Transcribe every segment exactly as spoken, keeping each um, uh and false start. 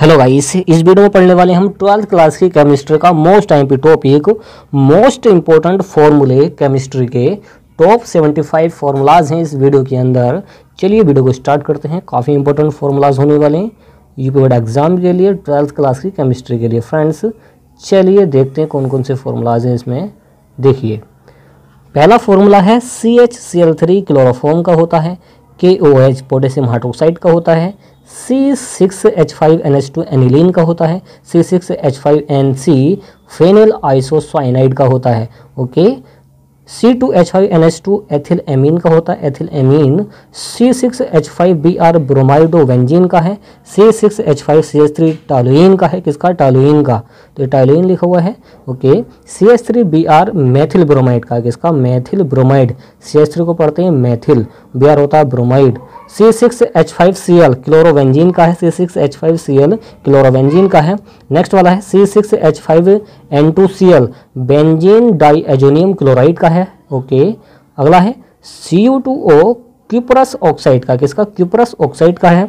Hello guys, इस video में पढ़ने वाले हम ट्वेल्थ क्लास की केमिस्ट्री का most MP topic most important फॉर्मूले केमिस्ट्री के टॉप पचहत्तर फॉर्मूलाज हैं इस वीडियो के अंदर। चलिए वीडियो को स्टार्ट करते हैं। काफ़ी इंपॉर्टेंट फॉर्मूलाज होने वाले हैं यूपी बोर्ड एग्जाम के लिए, ट्वेल्थ क्लास की केमिस्ट्री के लिए फ्रेंड्स। चलिए देखते हैं कौन कौन से फॉर्मूलाज हैं इसमें। देखिए, पहला फॉर्मूला है C H C L three chloroform का होता है, के ओ एच पोटेशियम हाइड्रोक्साइड का होता है, C six H five N H two aniline का होता है, C six H five N C phenyl isocyanide का होता है, okay. C two H five N H two ethyl amine का होता है, ethyl amine. C six H five B R bromidobenzene का है, C six H five C H three toluene का है, किसका? टॉलुइन का, तो टॉलुइन लिखा हुआ है, okay. C H three B R methyl bromide का, किसका? Methyl bromide. C H three को पढ़ते हैं मेथिल, बी आर होता है bromide. C six H five C L chlorobenzene का है, C six H five C L chlorobenzene का है। नेक्स्ट वाला है C six H five N two C L benzene diazonium chloride का है, ओके। अगला है C U two O cuprous oxide का, किसका? क्यूपरस ऑक्साइड का है।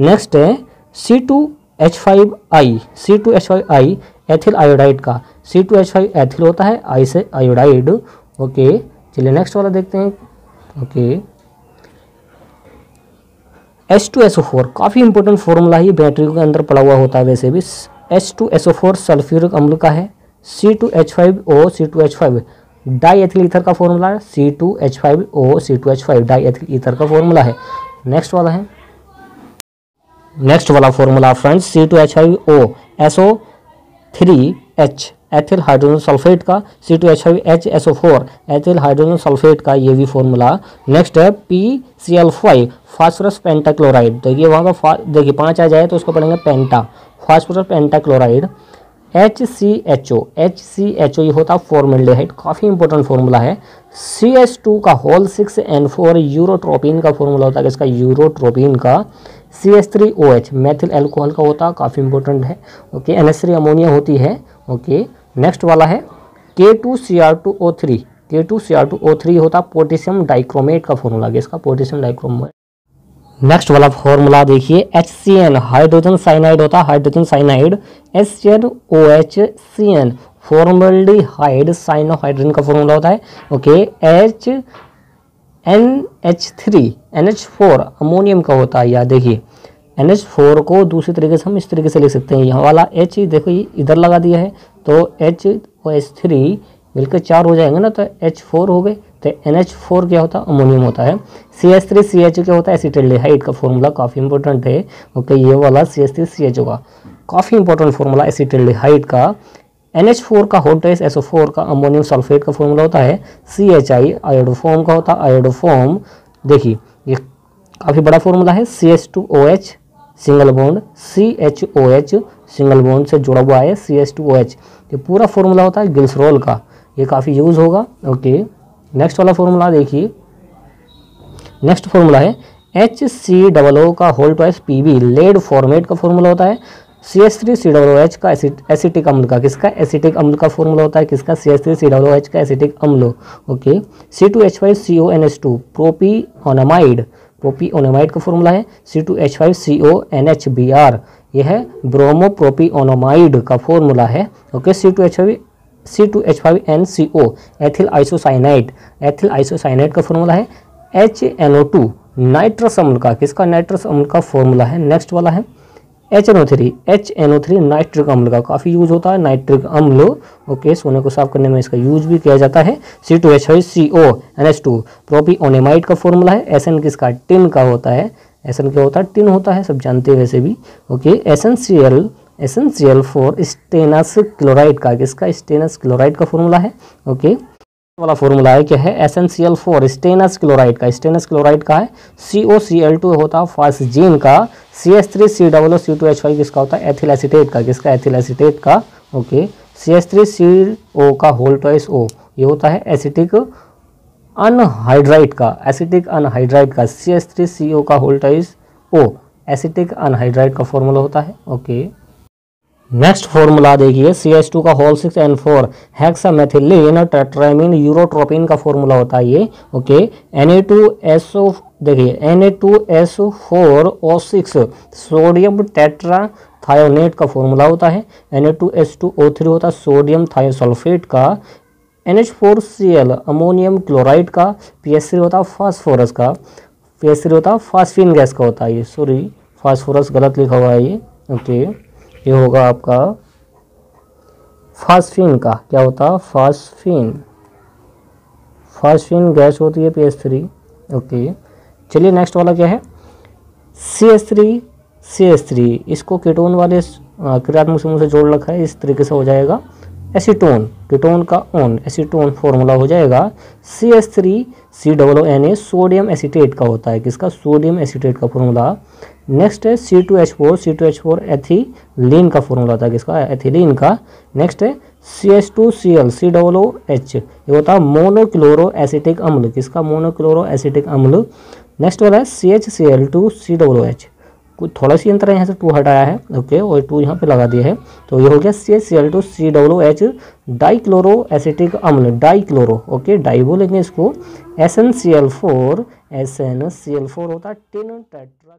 नेक्स्ट है C two H five I C two H five I ethyl iodide का, C two H five ethyl होता है, आई से आयोडाइड, ओके। चलिए नेक्स्ट वाला देखते हैं, okay. H two S O four काफ़ी इंपॉर्टेंट फॉर्मूला ही बैटरी के अंदर पड़ा हुआ होता है वैसे भी। H two S O four sulphuric अम्ल का है। C two H five O C two H five diethyl ether का फॉर्मूला है, C two H five O C two H five diethyl ether का फॉर्मूला है। नेक्स्ट वाला है next वाला formula friends C two H five O S O three H ethyl hydrogen sulphate का, C two H five H S O four ethyl hydrogen sulphate का, ये भी formula. Next है P C L five phosphorus pentachloride, तो ये वहाँ का, देखिए पाँच आ जाए तो उसको पढ़ेंगे penta, phosphorus pentachloride. H C H O H C H O ये होता है फॉर्मल्डिहाइड, काफ़ी इंपॉर्टेंट फॉर्मूला है। सी एच टू का whole six N four urotropine का फॉर्मूला होता है, इसका यूरोट्रोपिन का। C H three O H methyl alcohol का होता है, काफ़ी इंपॉर्टेंट है, okay. N H three ammonia होती है, ओके। नेक्स्ट वाला है K two C R two O three के two C R two O three होता पोटेशियम डाइक्रोमेट का फॉर्मूला, इसका पोटेशियम डाइक्रोमेट। नेक्स्ट वाला फॉर्मूला देखिए H C N hydrogen cyanide होता, hydrogen cyanide. S N O H C N formaldehyde cyanohydrogen का formula होता है, okay. H N H three N H four ammonium का होता है, या देखिए एन एच फोर को दूसरे तरीके से हम इस तरीके से लिख सकते हैं, यहाँ वाला H देखो ये इधर लगा दिया है तो एच ओ एच थ्री मिलकर चार हो जाएंगे ना, तो एच फोर हो गए, तो एन एच फोर क्या होता है? अमोनियम होता है। C H three C H O क्या होता है? एसिटिल्डिहाइड का फॉर्मूला, काफ़ी इंपॉर्टेंट है, ओके। ये वाला C H three C H O का काफ़ी इंपॉर्टेंट फॉर्मूला एसिटिल्डिहाइड का। एन एच फोर का होता है एस ओ फोर का अमोनियम सल्फेट का फॉर्मूला होता है, सी एच आई आयोडोफॉर्म का होता है, आयोडोफॉर्म। देखिए ये काफ़ी बड़ा फॉर्मूला है। C H two O H single bond C H O H single bond से जुड़ा हुआ है, C H two O H ये पूरा फॉर्मूला होता है ग्लिसरॉल का, ये काफ़ी यूज़ होगा, ओके। नेक्स्ट वाला फॉर्मूला देखिए, नेक्स्ट फॉर्मूला है एच सी ओ ओ का whole two S P B lead formate का फॉर्मूला होता है। C H three C O O H का एसिटिक अम्ल का, किसका? एसिटिक अम्ल का फॉर्मूला होता है, किसका? C H three C O O H का एसिटिक अम्ल, okay. C two H five C O N H two propionamide propionamide का फॉर्मूला है, C two H five C O N H B R यह है bromopropionamide का formula है, okay. C two H five C two H five N C O ethyl isocyanide ethyl isocyanide का formula है। H N O two nitrous अम्ल का, किसका? Nitrous अम्ल का फॉर्मूला है। नेक्स्ट वाला है H N O three H N O three nitric अम्ल का, काफ़ी यूज होता है नाइट्रिक अम्ल, ओके। सोने को साफ करने में इसका यूज भी किया जाता है। C two H five C O N H two propionamide का फॉर्मूला है। एस एन किसका? टिन का होता है, एस एन क्या होता है? टिन होता है, सब जानते हैं वैसे भी, okay. S N C L S N C L four stannous chloride का, किसका? स्टेनस क्लोराइड का फॉर्मूला है, ओके। वाला फॉर्मूला है क्या है? S N C L four stannous chloride का, स्टेनस क्लोराइड का है। सी ओ सी एल टू होता है फास्जीन का। C H three C O O C two H five किसका होता है? एथिल एसीटेट का, किसका? एथिल एसीटेट का, okay. C H three C O का होल ट्वाइस O ये होता है एसिटिक अनहाइड्राइड का, एसिटिक अनहाइड्राइड का। C H three C O का whole twice O acetic anhydride का फॉर्मूला होता है, ओके। नेक्स्ट फॉर्मूला देखिए सी एच टू का whole six N four hexamethylene tetramine urotropine का फॉर्मूला होता है ये, okay. N A two S O देखिए N A two S O four O six sodium tetrathionate का formula होता है N A two S two O three होता है सोडियम थायोसल्फेट का, N H four C L ammonium chloride का, P H three होता है phosphorus का, पी एच थ्री होता है फास्फीन गैस का होता है ये, सॉरी फास्फोरस गलत लिखा हुआ है ये, ओके okay, ये होगा आपका फास्फीन का, क्या होता है फास्फीन, फास्फीन गैस होती है P H three okay okay. चलिए नेक्स्ट वाला क्या है C H three C H three, इसको कीटोन वाले क्रियात्मक समूह से जोड़ रखा है, इस तरीके से हो जाएगा एसीटोन, कीटोन का ओन एसीटोन फॉर्मूला हो जाएगा C H three C double O N A sodium acetate का होता है, किसका सोडियम एसीटेट का फॉर्मूला। नेक्स्ट है C two H four C two H four ethylene का फॉर्मूला होता है, किसका एथिलीन का। नेक्स्ट है C H two C L C double O H, ये होता है मोनोक्लोरो एसिटिक अम्ल, किसका मोनोक्लोरो एसिटिक अम्ल। नेक्स्ट वाला है C H C L two C double O H, कुछ थोड़ा सी अंतर है, यहाँ से टू हटाया है ओके और टू यहाँ पे लगा दिया है, तो ये हो गया C H C L two C double O H dichloro acetic अम्ल, डाइक्लोरो ओके डाई बोलेंगे इसको। S N C L four S N C L four होता है टेन टेट्रा